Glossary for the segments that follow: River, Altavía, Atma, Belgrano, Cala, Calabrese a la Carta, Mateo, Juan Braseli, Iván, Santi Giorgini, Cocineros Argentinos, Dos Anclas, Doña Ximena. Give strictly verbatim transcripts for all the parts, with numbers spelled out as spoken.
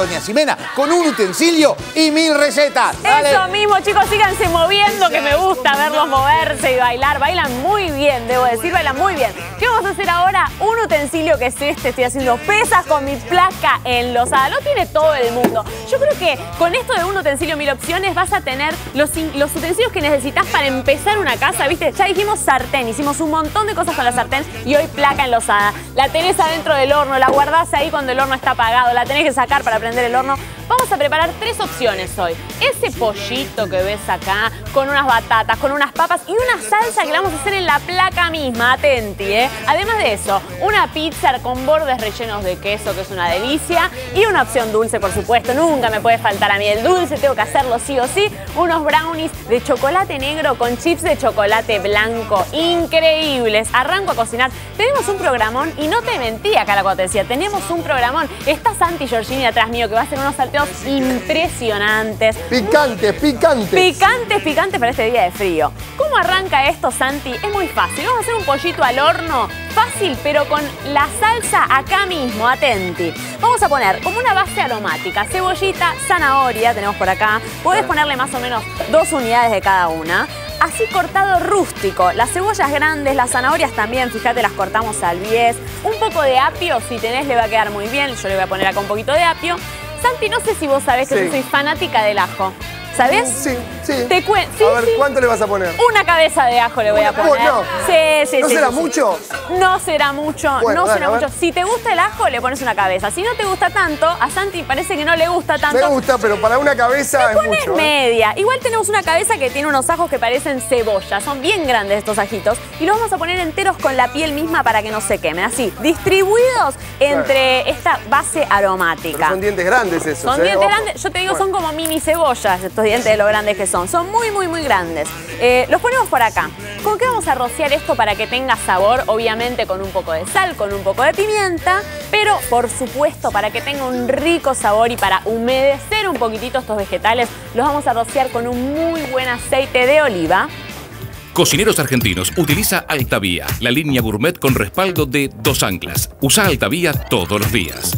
Doña Ximena, con un utensilio y mil recetas. Dale. Eso mismo, chicos, síganse moviendo, que me gusta verlos moverse y bailar. Bailan muy bien, debo decir, bailan muy bien. ¿Qué vamos a hacer ahora? Un utensilio que es este. Estoy haciendo pesas con mi placa enlosada. Lo tiene todo el mundo. Yo creo que con esto de un utensilio mil opciones vas a tener los, los utensilios que necesitas para empezar una casa, ¿viste? Ya dijimos sartén, hicimos un montón de cosas con la sartén y hoy placa enlosada. La tenés adentro del horno, la guardás ahí cuando el horno está apagado, la tenés que sacar para prender el horno. Vamos a preparar tres opciones hoy. Ese pollito que ves acá, con unas batatas, con unas papas y una salsa que la vamos a hacer en la placa misma, atenti, ¿eh? Además de eso, una pizza con bordes rellenos de queso, que es una delicia, y una opción dulce, por supuesto, nunca me puede faltar a mí el dulce, tengo que hacerlo sí o sí, unos brownies de chocolate negro con chips de chocolate blanco, increíbles. Arranco a cocinar, tenemos un programón y no te mentía, Cala, cuando te decía, tenemos un programón. Está Santi Giorgini atrás mío, que va a hacer unos salteos impresionantes. Picantes, picantes. Picantes, picantes para este día de frío. ¿Cómo arranca esto, Santi? Es muy fácil. Vamos a hacer un pollito al horno, fácil, pero con la salsa acá mismo, atenti. Vamos a poner como una base aromática, cebollita, zanahoria, tenemos por acá. Podés ponerle más o menos dos unidades de cada una. Así cortado rústico, las cebollas grandes, las zanahorias también, fíjate, las cortamos al diez. Un poco de apio, si tenés, le va a quedar muy bien. Yo le voy a poner acá un poquito de apio. Santi, no sé si vos sabés que sí. Yo soy fanática del ajo. ¿Sabés? Sí, sí. Te cuen sí, a ver, sí. ¿Cuánto le vas a poner? Una cabeza de ajo le voy a poner. No. Sí, sí, ¿No sí, será sí, mucho? No será mucho, bueno, no dale, será mucho. Si te gusta el ajo, le pones una cabeza. Si no te gusta tanto, a Santi parece que no le gusta tanto. Me gusta, pero para una cabeza te es pones mucho, ¿eh? Media. Igual tenemos una cabeza que tiene unos ajos que parecen cebolla. Son bien grandes estos ajitos. Y los vamos a poner enteros con la piel misma para que no se quemen. Así, distribuidos entre bueno. esta base aromática. Pero son dientes grandes esos, Son ¿eh? dientes Ojo. grandes. Yo te digo, bueno. son como mini cebollas estos dientes de lo grandes que son. Son muy, muy, muy grandes. Eh, los ponemos por acá. ¿Con qué vamos a rociar esto para que tenga sabor? Obviamente con un poco de sal, con un poco de pimienta, pero por supuesto para que tenga un rico sabor y para humedecer un poquitito estos vegetales, los vamos a rociar con un muy buen aceite de oliva. Cocineros Argentinos utiliza Altavía, la línea gourmet con respaldo de Dos Anclas. Usa Altavía todos los días.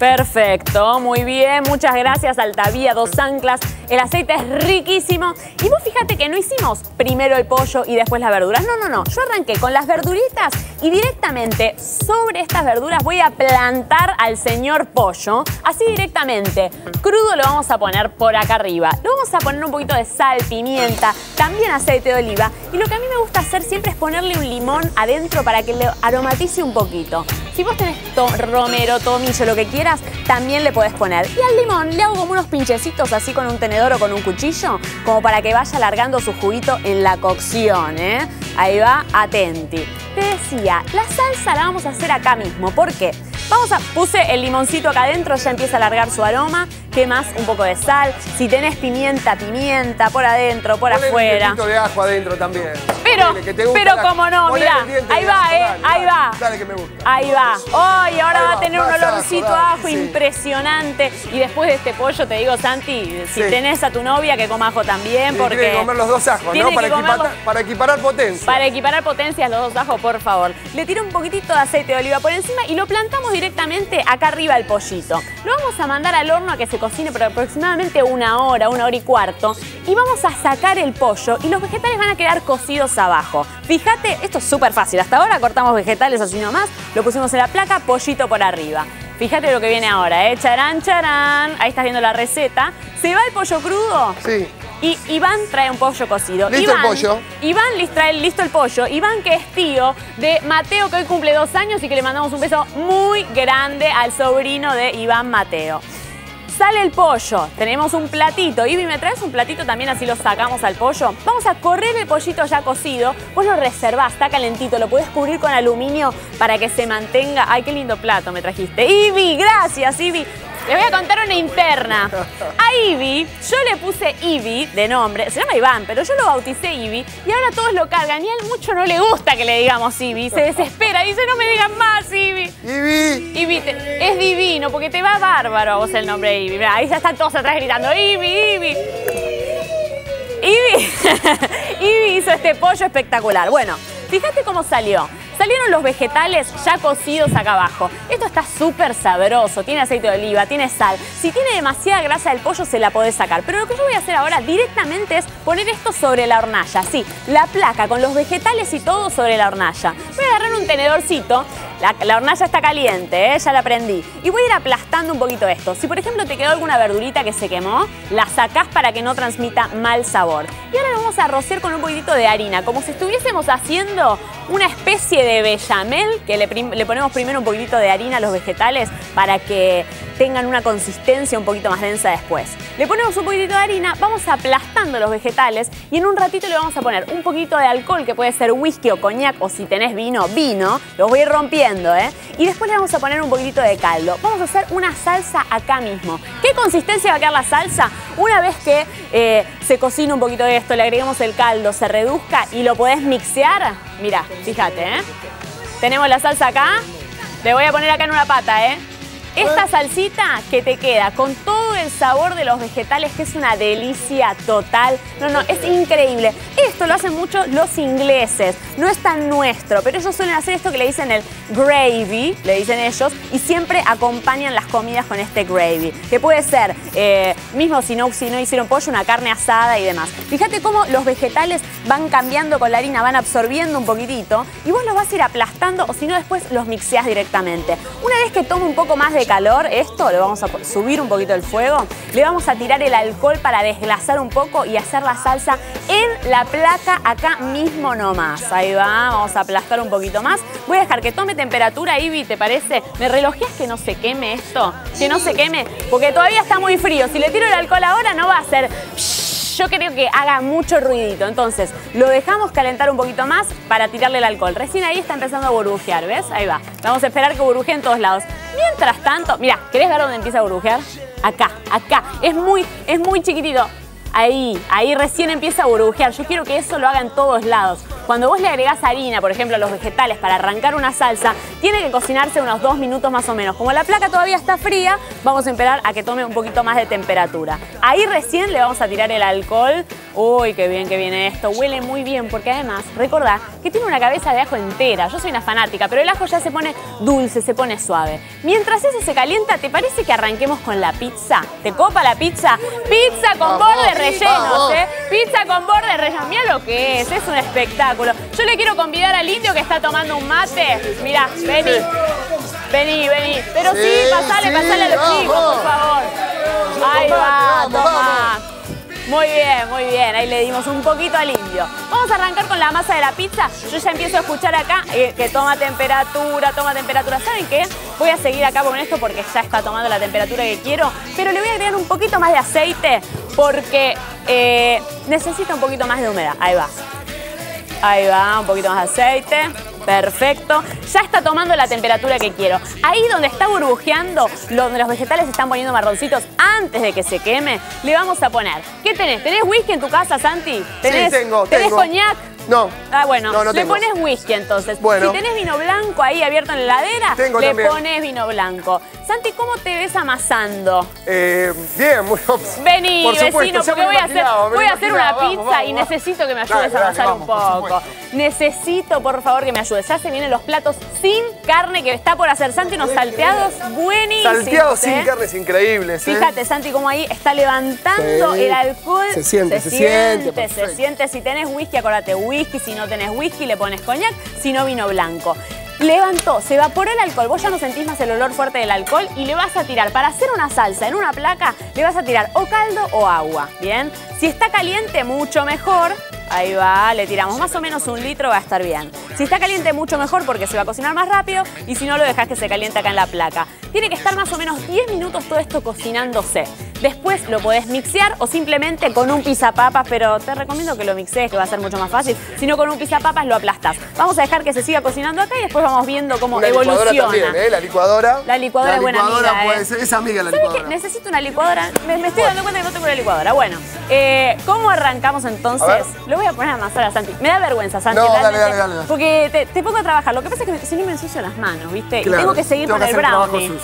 Perfecto, muy bien, muchas gracias Altavía, Dos Anclas. El aceite es riquísimo. Y vos fíjate que no hicimos primero el pollo y después las verduras. No, no, no. Yo arranqué con las verduritas y directamente sobre estas verduras voy a plantar al señor pollo. Así directamente. Crudo lo vamos a poner por acá arriba. Lo vamos a poner un poquito de sal, pimienta, también aceite de oliva. Y lo que a mí me gusta hacer siempre es ponerle un limón adentro para que le aromatice un poquito. Si vos tenés to romero, tomillo, lo que quieras, también le podés poner. Y al limón le hago como unos pinchecitos así con un tenedor o con un cuchillo, como para que vaya alargando su juguito en la cocción, ¿eh? Ahí va, atenti. Te decía, la salsa la vamos a hacer acá mismo. ¿Por qué? Vamos a, puse el limoncito acá adentro, ya empieza a alargar su aroma. ¿Qué más? Un poco de sal. Si tenés pimienta, pimienta, por adentro, por ponle afuera. Un poquito de ajo adentro también. Pero, Dile, pero la, como no, mirá. Ahí va, ¿eh? Dale, ahí va. Dale, que me gusta. Ahí va. Hoy, oh, ahora va, va a tener un olorcito a ajo, ajo sí. impresionante. Y después de este pollo, te digo, Santi, si sí. tenés a tu novia, que coma ajo también. Sí, porque tiene que comer los dos ajos, ¿no? Para, equipar, ajo. para equiparar potencias. Para equiparar potencias, los dos ajos, por favor. Le tiro un poquitito de aceite de oliva por encima y lo plantamos directamente acá arriba el pollito. Lo vamos a mandar al horno a que se cocine por aproximadamente una hora, una hora y cuarto. Y vamos a sacar el pollo y los vegetales van a quedar cocidos abajo. Fíjate, esto es súper fácil. Hasta ahora cortamos vegetales así nomás, lo pusimos en la placa, pollito por arriba. Fíjate lo que viene ahora, ¿eh? Charán, charán. Ahí estás viendo la receta. ¿Se va el pollo crudo? Sí. Y Iván trae un pollo cocido. Listo Iván, el pollo. Iván les trae listo el pollo. Iván, que es tío de Mateo, que hoy cumple dos años y que le mandamos un beso muy grande al sobrino de Iván, Mateo. Sale el pollo, tenemos un platito. Ivy, ¿me traes un platito también? Así lo sacamos al pollo. Vamos a correr el pollito ya cocido. Vos lo reservás, está calentito. Lo podés cubrir con aluminio para que se mantenga. Ay, qué lindo plato me trajiste. Ivy, gracias, Ivy. Les voy a contar una interna. A Ivy, yo le puse Ivy de nombre, se llama Iván, pero yo lo bauticé Ivy y ahora todos lo cargan y a él mucho no le gusta que le digamos Ivy, se desespera, dice no me digan más Ivy. Ivy. Ivy, te, es divino porque te va bárbaro a vos el nombre Ivy. Mirá, ahí ya están todos atrás gritando Ivy, Ivy. Ivy, Ivy hizo este pollo espectacular. Bueno, fíjate cómo salió. Salieron los vegetales ya cocidos acá abajo. Esto está súper sabroso, tiene aceite de oliva, tiene sal. Si tiene demasiada grasa del pollo se la podés sacar. Pero lo que yo voy a hacer ahora directamente es poner esto sobre la hornalla. Sí, la placa con los vegetales y todo sobre la hornalla. Voy a agarrar un tenedorcito. La, la hornalla está caliente, ¿eh? Ya la prendí. Y voy a ir aplastando un poquito esto. Si por ejemplo te quedó alguna verdurita que se quemó, la sacás para que no transmita mal sabor. Y ahora lo vamos a rociar con un poquitito de harina, como si estuviésemos haciendo una especie de bechamel, que le, le ponemos primero un poquitito de harina a los vegetales para que tengan una consistencia un poquito más densa después. Le ponemos un poquitito de harina, vamos aplastando los vegetales y en un ratito le vamos a poner un poquito de alcohol, que puede ser whisky o coñac, o si tenés vino, vino. Los voy a ir rompiendo, ¿eh? Y después le vamos a poner un poquitito de caldo. Vamos a hacer una salsa acá mismo. ¿Qué consistencia va a quedar la salsa? Una vez que eh, se cocina un poquito de esto, le agregamos el caldo, se reduzca y lo podés mixear. Mirá, fíjate, ¿eh? Tenemos la salsa acá. Le voy a poner acá en una pata, ¿eh? Esta salsita que te queda con todo el sabor de los vegetales, que es una delicia total. No, no, es increíble. Esto lo hacen mucho los ingleses. No es tan nuestro, pero ellos suelen hacer esto que le dicen el gravy, le dicen ellos, y siempre acompañan las comidas con este gravy. Que puede ser, eh, mismo si no, si no hicieron pollo, una carne asada y demás. Fíjate cómo los vegetales van cambiando con la harina, van absorbiendo un poquitito, y vos los vas a ir aplastando, o si no después los mixeás directamente. Una vez que toma un poco más de calor, esto, le vamos a subir un poquito el fuego, le vamos a tirar el alcohol para desglasar un poco y hacer la salsa en la placa acá mismo nomás. Ahí va, vamos a aplastar un poquito más. Voy a dejar que tome temperatura, Ivy, ¿te parece? ¿Me relojeas que no se queme esto? Que no se queme, porque todavía está muy frío. Si le tiro el alcohol ahora no va a hacer... Yo creo que haga mucho ruidito, entonces lo dejamos calentar un poquito más para tirarle el alcohol. Recién ahí está empezando a burbujear, ¿ves? Ahí va. Vamos a esperar que burbujee en todos lados. Mientras tanto, mirá, ¿querés ver dónde empieza a burbujear? Acá, acá. Es muy, es muy chiquitito. Ahí, ahí recién empieza a burbujear. Yo quiero que eso lo haga en todos lados. Cuando vos le agregás harina, por ejemplo, a los vegetales para arrancar una salsa, tiene que cocinarse unos dos minutos más o menos. Como la placa todavía está fría, vamos a esperar a que tome un poquito más de temperatura. Ahí recién le vamos a tirar el alcohol. Uy, qué bien que viene esto. Huele muy bien porque además, recordá que tiene una cabeza de ajo entera. Yo soy una fanática, pero el ajo ya se pone dulce, se pone suave. Mientras eso se calienta, ¿te parece que arranquemos con la pizza? ¿Te copa la pizza? Pizza con borde relleno. Rellenos, ¿eh? Pizza con borde rellenos. Mirá lo que es, es un espectáculo. Yo le quiero convidar al indio que está tomando un mate. Mirá, vení, vení, vení. Pero sí, pasale, pasale a los chicos, por favor. Ahí va, toma. Muy bien, muy bien, ahí le dimos un poquito al indio. Vamos a arrancar con la masa de la pizza. Yo ya empiezo a escuchar acá eh, que toma temperatura, toma temperatura. ¿Saben qué? Voy a seguir acá con esto porque ya está tomando la temperatura que quiero, pero le voy a agregar un poquito más de aceite porque eh, necesita un poquito más de humedad. Ahí va, ahí va, un poquito más de aceite. Perfecto, ya está tomando la temperatura que quiero. Ahí donde está burbujeando, donde los vegetales se están poniendo marroncitos, antes de que se queme, le vamos a poner... ¿Qué tenés? ¿Tenés whisky en tu casa, Santi? ¿Tenés, sí, tengo, ¿tenés tengo. coñac? No. Ah, bueno, no, no le tengo. Pones whisky entonces. Bueno. Si tenés vino blanco ahí abierto en la heladera, tengo le también. Pones vino blanco. Santi, ¿cómo te ves amasando? Eh, bien, muy óptimo. Vení, por supuesto, vecino, porque voy, imaginaba, a hacer, voy a hacer una vamos, pizza vamos, vamos, y vamos. necesito que me ayudes dale, a amasar un poco. Por necesito, por favor, que me ayudes. Ya se vienen los platos sin carne que está por hacer Santi, unos salteados buenísimos. Salteados ¿eh? sin carne es increíble. Fíjate, ¿eh? Santi, cómo ahí está levantando sí. el alcohol. Se siente, se, se siente. Se siente, se siente. Si tenés whisky, acordate, whisky. Whisky, si no tenés whisky le pones coñac, si no vino blanco. Levantó, se evaporó el alcohol, vos ya no sentís más el olor fuerte del alcohol y le vas a tirar, para hacer una salsa en una placa, le vas a tirar o caldo o agua, ¿bien? Si está caliente, mucho mejor. Ahí va, le tiramos más o menos un litro, va a estar bien. Si está caliente, mucho mejor porque se va a cocinar más rápido y si no, lo dejás que se caliente acá en la placa. Tiene que estar más o menos diez minutos todo esto cocinándose. Después lo podés mixear o simplemente con un pisapapas, pero te recomiendo que lo mixees, que va a ser mucho más fácil. Si no, con un pisapapas lo aplastás. Vamos a dejar que se siga cocinando acá y después vamos viendo cómo una evoluciona. También, ¿eh? La licuadora. La licuadora es buena amiga. Puede ser. Es amiga la licuadora. ¿Sabes qué? Necesito una licuadora. Me, me estoy dando cuenta que no tengo una licuadora. Bueno, eh, ¿cómo arrancamos entonces? Lo voy a poner a amasar a Santi. Me da vergüenza, Santi. No, dale, dale, dale. Porque te, te pongo a trabajar. Lo que pasa es que si no me ensucio las manos, ¿viste? Claro, y tengo que seguir tengo con que el brownie.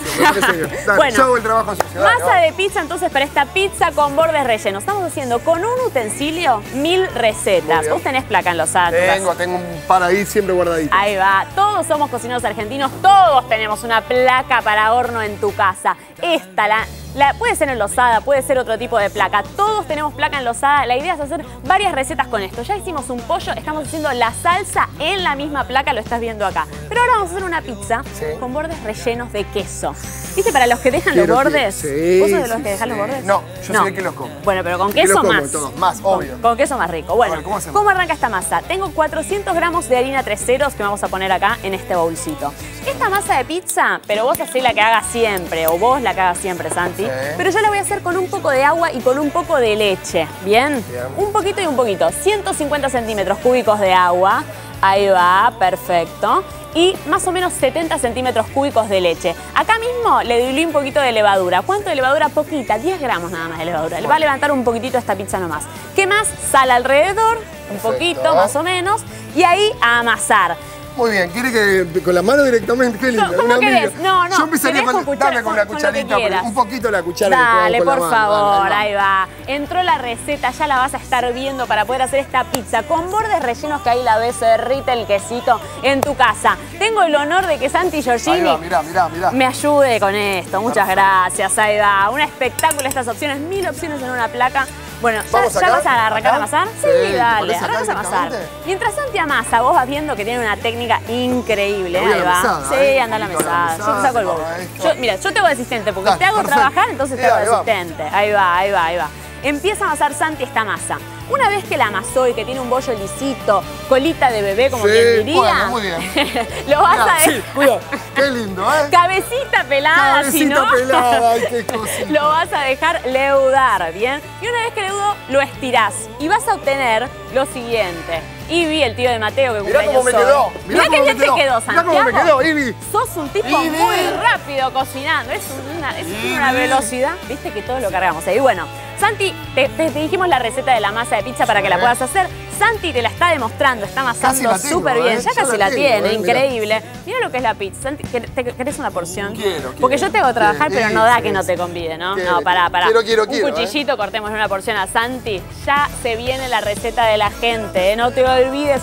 Yo hago el trabajo sucio. Bueno, masa de pizza, entonces. entonces para esta pizza con bordes rellenos. Estamos haciendo con un utensilio mil recetas. Vos tenés placa en Los Anclas. Tengo, tengo un par ahí siempre guardadito. Ahí va. Todos somos cocineros argentinos. Todos tenemos una placa para horno en tu casa. Esta, la... La, puede ser enlosada, puede ser otro tipo de placa. Todos tenemos placa enlosada. La idea es hacer varias recetas con esto. Ya hicimos un pollo, estamos haciendo la salsa en la misma placa, lo estás viendo acá. Pero ahora vamos a hacer una pizza sí. con bordes rellenos de queso. ¿Viste? Para los que dejan Quiero los bordes. Que... Sí, ¿Vos sos de los sí, que dejan sí. los bordes? No, yo no. soy el que los como. Bueno, pero con queso que los como, más. Todos, más, obvio. Con, con queso más rico. Bueno, ver, ¿cómo, ¿cómo arranca esta masa? Tengo cuatrocientos gramos de harina tres ceros que vamos a poner acá en este bolsito. Esta masa de pizza, pero vos hacés la que hagas siempre, o vos la que hagas siempre, Santi. Pero yo la voy a hacer con un poco de agua y con un poco de leche, ¿bien? Bien. Un poquito y un poquito, ciento cincuenta centímetros cúbicos de agua, ahí va, perfecto. Y más o menos setenta centímetros cúbicos de leche. Acá mismo le diluí un poquito de levadura. ¿Cuánto de levadura? Poquita, diez gramos nada más de levadura. Le va a levantar un poquitito esta pizza nomás. ¿Qué más? Sal alrededor, un Perfecto. poquito, más o menos, y ahí a amasar. Muy bien, ¿quiere que con la mano directamente? Qué lindo. ¿Cómo querés? No, no. Yo empezaría con, con, dame con la cucharita, con un poquito la cuchara. Dale, por favor, dale, ahí va. Entró la receta, ya la vas a estar viendo para poder hacer esta pizza con bordes rellenos que ahí la ves, se derrite el quesito en tu casa. Tengo el honor de que Santi Giorgini ahí va, mirá, mirá, mirá. me ayude con esto. Muchas gracias, ahí va. Un espectáculo estas opciones, mil opciones en una placa. Bueno, ¿ya, ya vas a arrancar a amasar? Sí, sí dale, arrancas a amasar. Mientras Santi amasa, vos vas viendo que tiene una técnica increíble. Ahí va. Mesada, sí, eh, anda a la mesada. Yo te saco el bolso. Yo, mira, yo te hago asistente, porque dale, te hago perfecto. trabajar, entonces sí, te hago asistente. Ahí va, ahí va, ahí va. Empieza a amasar Santi esta masa. Una vez que la amasó y que tiene un bollo lisito, colita de bebé, como sí, quien diría. Bueno, muy bien. Lo vas Mirá, a ver. Sí, cuidado. Qué lindo, ¿eh? Cabecita pelada, Cabecita si no. pelada, ay, qué cosita. Lo vas a dejar leudar, ¿bien? Y una vez que leudó, lo estirás. Y vas a obtener lo siguiente. Ivi, el tío de Mateo, que cumpleaños Mirá cómo me quedó. Mirá, Mirá cómo que bien te quedó, Santiago. Mirá cómo me quedó, Ivi. Sos un tipo Ivi. muy rápido cocinando. Es una, es una velocidad. Viste que todos lo cargamos ahí. Bueno, Santi, te, te, te dijimos la receta de la masa de pizza para que la puedas hacer. Santi te la está demostrando, está amasando súper bien. Ya casi la tiene, increíble. Mira lo que es la pizza. Santi, ¿querés una porción? Quiero, Porque yo te hago trabajar, pero no da que no te convide, ¿no? No, pará, pará. Un cuchillito, cortemos una porción a Santi. Ya se viene la receta de la gente, ¿eh? No te olvides.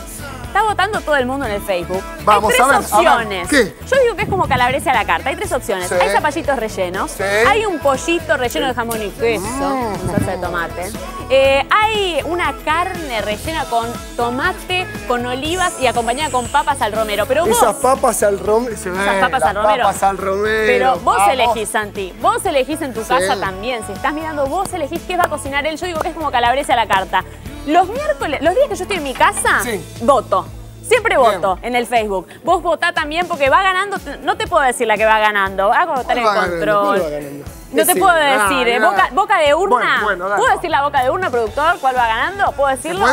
Está votando todo el mundo en el Facebook. Vamos, hay tres a ver, opciones. A ver, ¿qué? Yo digo que es como Calabrese a la Carta. Hay tres opciones. Sí. Hay zapallitos rellenos. Sí. Hay un pollito relleno sí. de jamón y queso. Mm. Con salsa de tomate. Eh, hay una carne rellena con tomate, con olivas y acompañada con papas al romero. Pero vos, Esas papas al romero. Esas papas al romero. papas al romero. Pero vos Vamos. elegís, Santi. Vos elegís en tu sí. casa también. Si estás mirando, vos elegís qué va a cocinar él. Yo digo que es como Calabrese a la Carta. Los miércoles, los días que yo estoy en mi casa, sí. voto. Siempre voto Bien. en el Facebook. Vos votá también porque va ganando. No te puedo decir la que va ganando. Hago votar el control. Ganando, ganando? No te sí? puedo decir. Ah, eh. boca, boca de urna. Bueno, bueno, ¿Puedo decir la boca de urna, productor? ¿Cuál va ganando? ¿Puedo decirlo?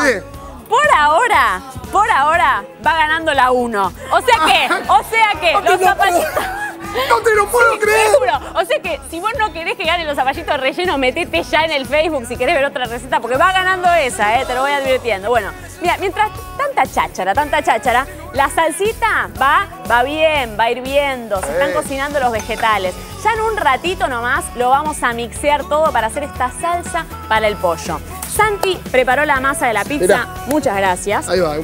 Por ahora, por ahora, va ganando la uno. O sea que, o sea que, los zapallitos... ¡No te lo puedo sí, creer! Te juro. O sea que si vos no querés que gane los zapallitos rellenos, metete ya en el Facebook si querés ver otra receta, porque va ganando esa, ¿eh? Te lo voy advirtiendo. Bueno, mira, mientras tanta cháchara, tanta cháchara, la salsita va, va bien, va hirviendo, se están cocinando los vegetales. Ya en un ratito nomás lo vamos a mixear todo para hacer esta salsa para el pollo. Santi preparó la masa de la pizza. Mirá. Muchas gracias. Ahí va.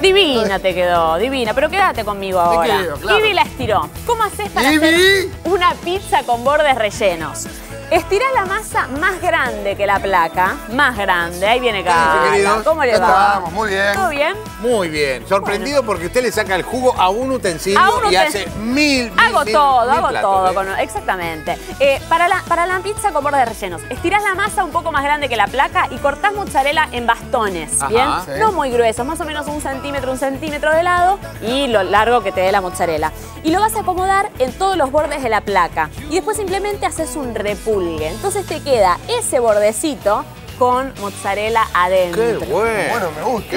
Divina te quedó, divina. Pero quédate conmigo ahora. Quedo, claro. Ivi la estiró. ¿Cómo haces para Ivi? hacer una pizza con bordes rellenos? Estirá la masa más grande que la placa. Más grande. Ahí viene Carla. ¿Cómo le va? Estamos, muy bien. ¿Todo bien? Muy bien. Sorprendido bueno. porque usted le saca el jugo a un utensilio a un y utens... hace mil, mil, Hago mil, todo, mil hago platos, todo. ¿eh? Con... Exactamente. Eh, para, la, para la pizza con bordes rellenos, estirás la masa un poco más grande que la placa y cortás mozzarella en bastones, Ajá, ¿bien? Sí. No muy gruesos, más o menos un centímetro, un centímetro de lado y lo largo que te dé la mozzarella. Y lo vas a acomodar en todos los bordes de la placa. Y después simplemente haces un repulso. Entonces te queda ese bordecito con mozzarella adentro. ¡Qué bueno! Bueno, me gusta.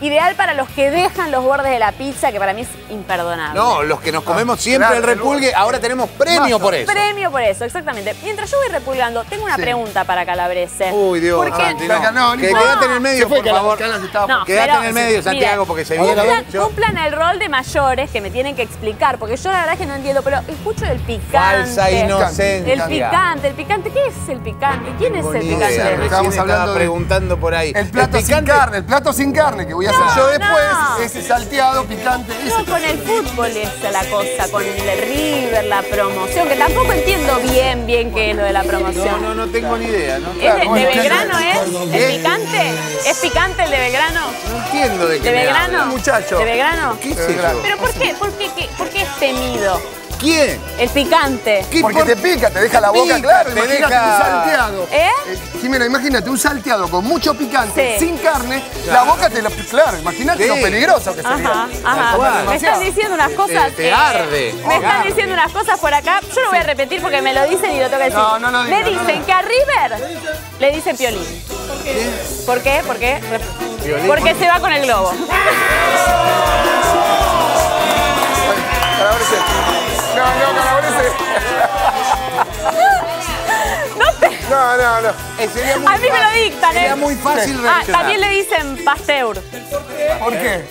Ideal para los que dejan los bordes de la pizza, que para mí es imperdonable. No, los que nos comemos siempre claro, el repulgue, claro. Ahora tenemos premio por eso. Premio por eso, exactamente. Mientras yo voy repulgando, tengo una sí. pregunta para Calabrese. Uy, Dios. ¿Por qué? Ah, no, no, no, que no. Quédate en el medio, por favor. No, quédate pero, en el medio, Santiago, mira, porque se viene. Cumplan, cumplan el rol de mayores que me tienen que explicar, porque yo la verdad es que no entiendo, pero escucho el picante. Falsa inocencia. El picante, el picante. ¿Qué es el picante? ¿Quién es el picante? Estamos Estamos hablando preguntando por ahí. El plato sin carne, el plato sin carne, que voy a hacer yo después, ese salteado, picante. No, con el fútbol es la cosa, con el River, la promoción, que tampoco entiendo bien, bien qué es lo de la promoción. No, no, no tengo ni idea. ¿De Belgrano es? ¿Es picante? ¿Es picante el de Belgrano? No entiendo de qué me habla, muchacho. ¿De Belgrano? ¿Qué es Belgrano? ¿Pero por qué? ¿Por qué? ¿Por qué es temido? ¿Quién? El picante. Porque por... te pica, te deja la boca, pica, claro. Te imagínate deja... un salteado. ¿Eh? ¿Eh? Ximena, imagínate un salteado con mucho picante, sí. sin carne, claro. La boca te lo... Claro, imagínate sí. lo peligroso que ajá, sería. Ajá. Bueno, me están diciendo unas cosas... Te, te arde. Eh, me están diciendo unas cosas por acá. Yo lo voy a repetir porque me lo dicen y lo tengo que decir. No, no, no, no, me dicen no, no. que a River le dicen Piolín. ¿Por qué? ¿Por qué? ¿Por qué? Piolín. Porque ¿Por se va con el globo. No, no, Calabrese. No, te... no, no, no. Sería muy a mí fácil. Me lo dictan, ¿eh? Sería muy fácil reaccionar. Ah, también le dicen Pasteur. ¿Por qué?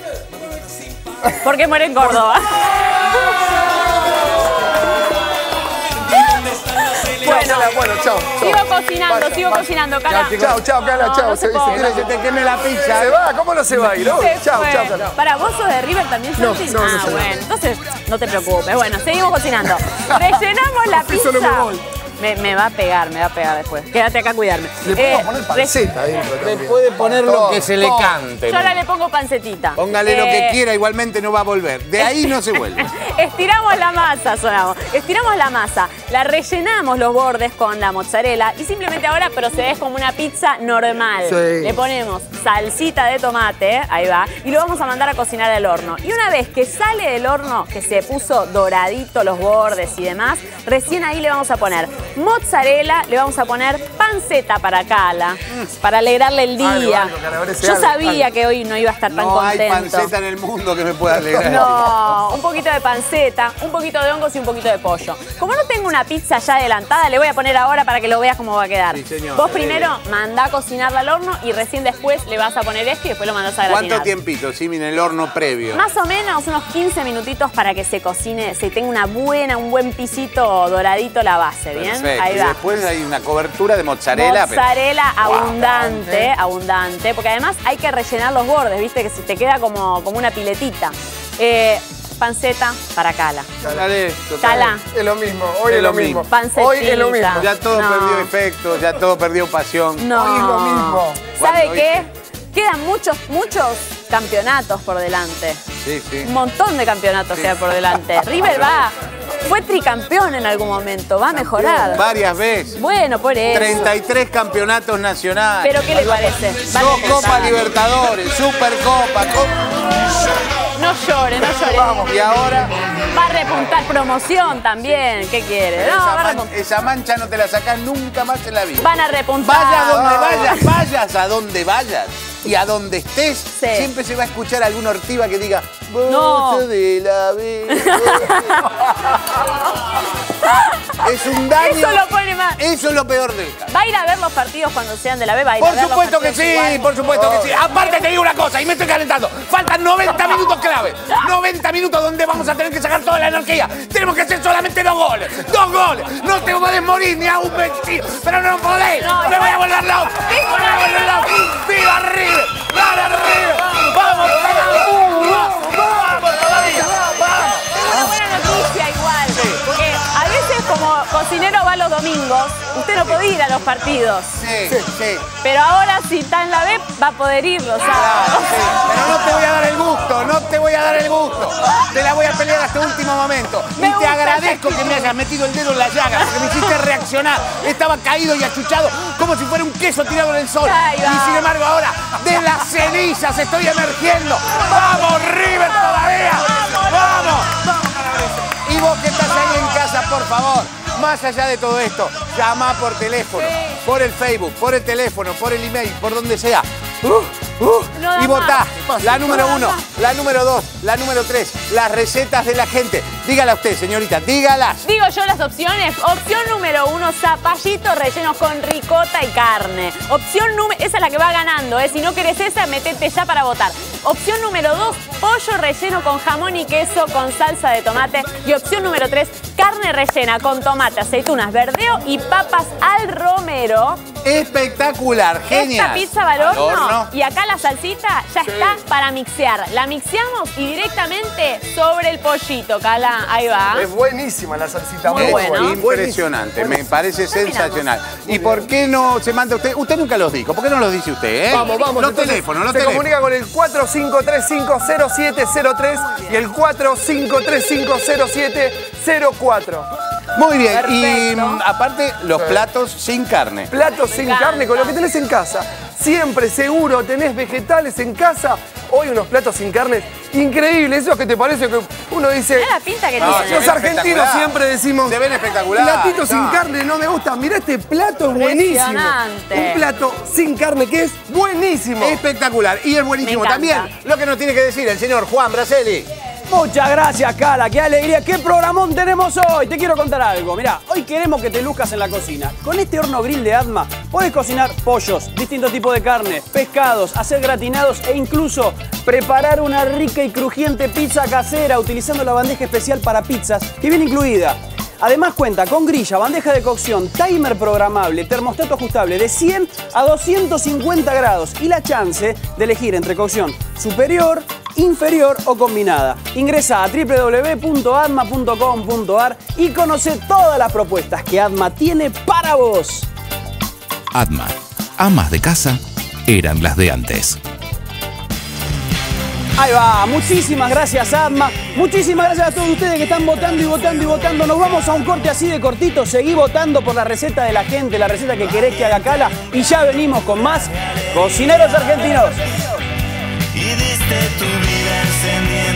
Porque muere en Córdoba. Bueno, bueno, chao. Sigo cocinando, vaya, sigo vaya. cocinando, Cala. Chao, chao, Cala, chao. No se se, se te queme la pizza. Se va, ¿cómo no se va a ir? Chao, chao, Cala. Para vos sos de River también, no, Santi. No, no, ah, no, bueno, entonces no te preocupes. Bueno, seguimos cocinando. Rellenamos la pizza. Solo me, voy. me Me va a pegar, me va a pegar después. Quédate acá a cuidarme. Le eh, puedo poner panceta ahí. Le puede poner lo que se le cante. Yo ahora le pongo pancetita. Póngale eh, lo que quiera, igualmente no va a volver. De ahí no se vuelve. Estiramos la masa, sonamos. Estiramos la masa, la rellenamos los bordes con la mozzarella y simplemente ahora procedes como una pizza normal. Sí. Le ponemos salsita de tomate, ahí va, y lo vamos a mandar a cocinar al horno. Y una vez que sale del horno, que se puso doradito los bordes y demás, recién ahí le vamos a poner mozzarella, le vamos a poner panceta para Cala, para alegrarle el día. Algo, algo, Yo sabía algo, algo. que hoy no iba a estar no tan contento. No hay panceta en el mundo que me pueda alegrar. No, un poquito de panceta. Un poquito de hongos y un poquito de pollo. Como no tengo una pizza ya adelantada, le voy a poner ahora para que lo veas cómo va a quedar. Sí, señor. Vos primero eh. mandá a cocinarla al horno y recién después le vas a poner esto y después lo mandás a gratinar. ¿Cuánto tiempito, Ximena, sí, en el horno previo? Más o menos unos quince minutitos para que se cocine, se tenga una buena, un buen pisito doradito la base, ¿bien? Perfecto. Ahí va. Y después hay una cobertura de mozzarella. Mozzarella pero... abundante, wow. abundante, porque además hay que rellenar los bordes, viste, que se te queda como, como una piletita. Eh, Panceta para Cala. Cala. Es lo mismo, hoy es, es lo mismo. mismo. Pancetita. Hoy es lo mismo. Ya todo no. perdió efecto, ya todo perdió pasión. No. Hoy es lo mismo. ¿Sabe qué? Hoy... Quedan muchos, muchos campeonatos por delante. Sí, sí. Un montón de campeonatos sí. quedan por delante. River va... Fue tricampeón en algún momento, va a mejorar. Varias veces. Bueno, por eso. treinta y tres campeonatos nacionales. ¿Pero qué le parece? Dos Copa Libertadores, Supercopa, Copa... No llores, no llores. Vamos, y ahora... Va a repuntar promoción también. ¿Qué quiere? No, esa, man, esa mancha no te la sacás nunca más en la vida. Van a repuntar. Vaya a donde vayas, vayas a donde vayas. Y a donde estés, sí. siempre se va a escuchar a algún ortiva que diga... No. De la B. Es un daño. Eso lo pone más. Eso es lo peor de esto. ¿Va a ir a ver los partidos cuando sean de la B? ¿Va a ir por a supuesto que sí, igual? por supuesto oh. que sí. Aparte te digo una cosa, y me estoy calentando. Faltan noventa minutos clave. noventa minutos donde vamos a tener que sacar toda la energía. Tenemos que hacer solamente dos goles. Dos goles. No te podés morir ni a un vencido. Pero no podés. No, me voy a volver loco. Me voy a volver loco. ¡Viva River! ¡Para River! ¡Vamos! ¡Vamos! Cocinero va los domingos, usted no podía ir a los partidos. Sí, sí, sí. Pero ahora si está en la B va a poder ir los sábados. Sí, pero no te voy a dar el gusto, no te voy a dar el gusto. Te la voy a pelear hasta el último momento. Me y te agradezco que me hayas metido el dedo en la llaga, porque me hiciste reaccionar. Estaba caído y achuchado como si fuera un queso tirado en el sol. Ay, y sin embargo ahora de las cenizas estoy emergiendo. ¡Vamos, River todavía! ¡Vamos! ¡Vamos! ¡Vamos! Y vos que estás ahí en casa, por favor. Más allá de todo esto, llama por teléfono, sí. por el Facebook, por el teléfono, por el email, por donde sea. Uh. Uh, no y votá más. La número uno, la número dos, la número tres, las recetas de la gente. Dígala usted, señorita, dígalas. Digo yo las opciones. Opción número uno, zapallitos rellenos con ricota y carne. Opción número... Esa es la que va ganando, ¿eh? Si no querés esa, metete ya para votar. Opción número dos, pollo relleno con jamón y queso con salsa de tomate. Y opción número tres, carne rellena con tomate, aceitunas, verdeo y papas al romero. Espectacular, genial. Esta pizza va al horno y acá la salsita ya sí. está para mixear. La mixeamos y directamente sobre el pollito, Cala. Ahí va. Es buenísima la salsita. Muy buena. Impresionante, buenísimo. Me parece Terminamos. sensacional. Muy ¿Y bien. por qué no se manda usted? Usted nunca los dijo, ¿por qué no los dice usted? ¿Eh? Vamos, vamos. Los teléfonos, los teléfonos. Se comunica con el cuatro cinco tres cinco cero siete cero tres y el cuatro cinco tres cinco cero siete cero cuatro. Muy bien, Perfecto. y aparte los sí. platos sin carne. Platos sin carne, con lo que tenés en casa. Siempre seguro tenés vegetales en casa. Hoy unos platos sin carne increíbles, esos que te parece que uno dice... Mirá la pinta que no, tiene. Los argentinos siempre decimos... Se ven espectaculares. Platitos no. sin carne no me gustan. Mirá este plato buenísimo. Un plato sin carne que es buenísimo. Espectacular, y es buenísimo también. Lo que nos tiene que decir el señor Juan Braseli. Muchas gracias, Cala. Qué alegría. Qué programón tenemos hoy. Te quiero contar algo. Mirá, hoy queremos que te luzcas en la cocina. Con este horno grill de Atma podés cocinar pollos, distintos tipos de carne, pescados, hacer gratinados e incluso preparar una rica y crujiente pizza casera utilizando la bandeja especial para pizzas que viene incluida. Además cuenta con grilla, bandeja de cocción, timer programable, termostato ajustable de cien a doscientos cincuenta grados y la chance de elegir entre cocción superior, inferior o combinada. Ingresa a w w w punto atma punto com punto ar y conoce todas las propuestas que Atma tiene para vos. Atma, amas de casa eran las de antes. Ahí va, muchísimas gracias Atma, muchísimas gracias a todos ustedes que están votando y votando y votando. Nos vamos a un corte así de cortito, seguí votando por la receta de la gente, la receta que querés que haga Cala y ya venimos con más Cocineros Argentinos. Y diste tu vida encendiendo.